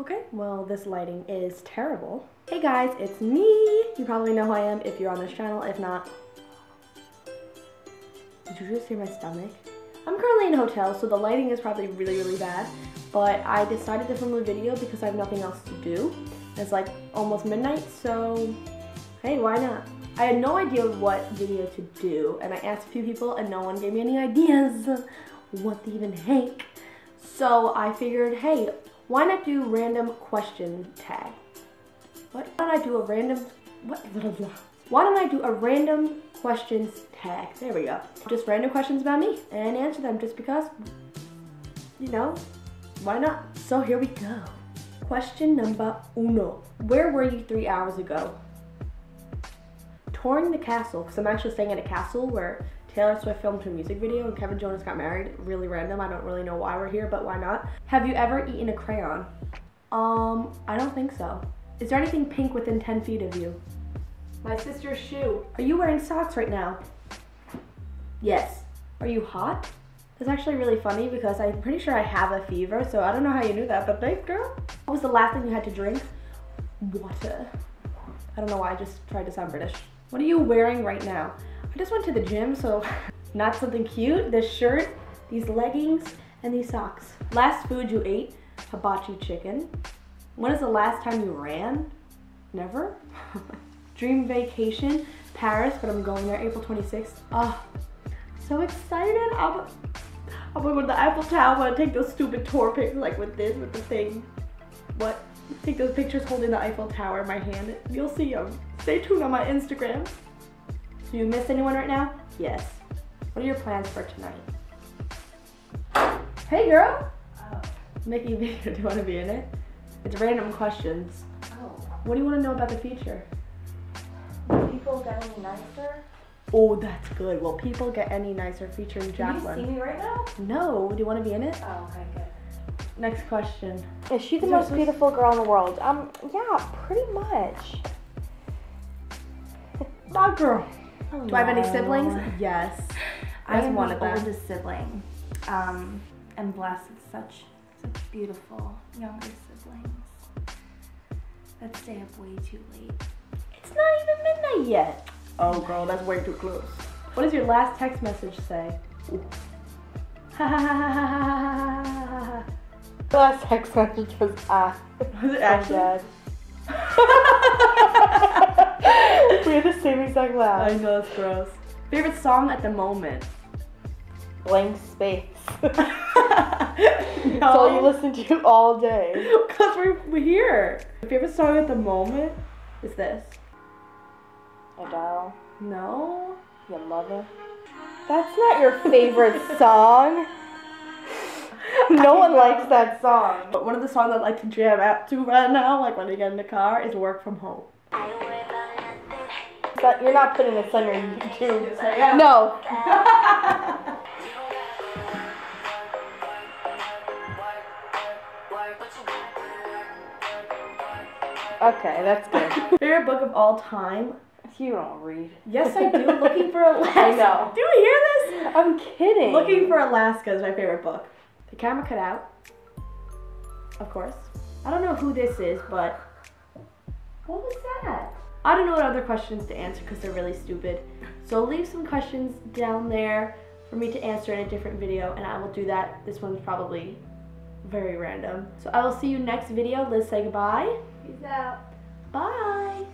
Okay, well this lighting is terrible. Hey guys, it's me! You probably know who I am if you're on this channel, if not... Did you just hear my stomach? I'm currently in a hotel, so the lighting is probably really, really bad, but I decided to film a video because I have nothing else to do. It's like almost midnight, so hey, why not? I had no idea what video to do, and I asked a few people and no one gave me any ideas what to even make. So I figured, hey, why not do random question tag? Why don't I do a random questions tag? There we go. Just random questions about me and answer them just because, you know, why not? So here we go. Question number uno. Where were you 3 hours ago? Touring the castle, because I'm actually staying at a castle where Taylor Swift filmed her music video and Kevin Jonas got married. Really random. I don't really know why we're here, but why not? Have you ever eaten a crayon? I don't think so. Is there anything pink within 10 feet of you? My sister's shoe. Are you wearing socks right now? Yes. Are you hot? It's actually really funny because I'm pretty sure I have a fever, so I don't know how you knew that, but thanks, girl. What was the last thing you had to drink? Water. I don't know why I just tried to sound British. What are you wearing right now? I just went to the gym, so not something cute. This shirt, these leggings, and these socks. Last food you ate? Hibachi chicken. When is the last time you ran? Never. Dream vacation, Paris, but I'm going there April 26th. Oh, so excited. I'm going to the Eiffel Tower and take those stupid tour pictures, like with the thing. What? Take those pictures holding the Eiffel Tower in my hand. You'll see them. Stay tuned on my Instagram. Do you miss anyone right now? Yes. What are your plans for tonight? Hey girl! Oh. Mickey V, do you want to be in it? It's random questions. Oh. What do you want to know about the future? Will people get any nicer? Oh, that's good. Will people get any nicer featuring Jacqueline? Can you see me right now? No. Do you want to be in it? Oh, okay, good. Next question. Is she the most beautiful girl in the world? Yeah, pretty much. Dog girl. Hello. Do I have any siblings? Yes. I'm one of them. Oldest sibling. I'm blessed with such beautiful younger siblings that stay up way too late. It's not even midnight yet. Oh girl, that's way too close. What does your last text message say? Ha ha ha ha. The last text message was ah. Was it actually? We have the same exact laugh. I know, that's gross. Favorite song at the moment? Blank Space. No. It's all you listen to all day. Because we're here. Favorite song at the moment is this. Adele. No. Your mother. That's not your favorite song. No one likes that song. But one of the songs I like to jam out to right now, like when I get in the car, is Work From Home. You're not putting this on your YouTube. No. Okay, that's good. Favorite book of all time? You don't read. Yes, I do. Looking for Alaska. I know. Do you hear this? I'm kidding. Looking for Alaska is my favorite book. The camera cut out. Of course. I don't know who this is, but... What was that? I don't know what other questions to answer because they're really stupid. So leave some questions down there for me to answer in a different video and I will do that. This one's probably very random. So I will see you next video. Let's say goodbye. Peace out. Bye.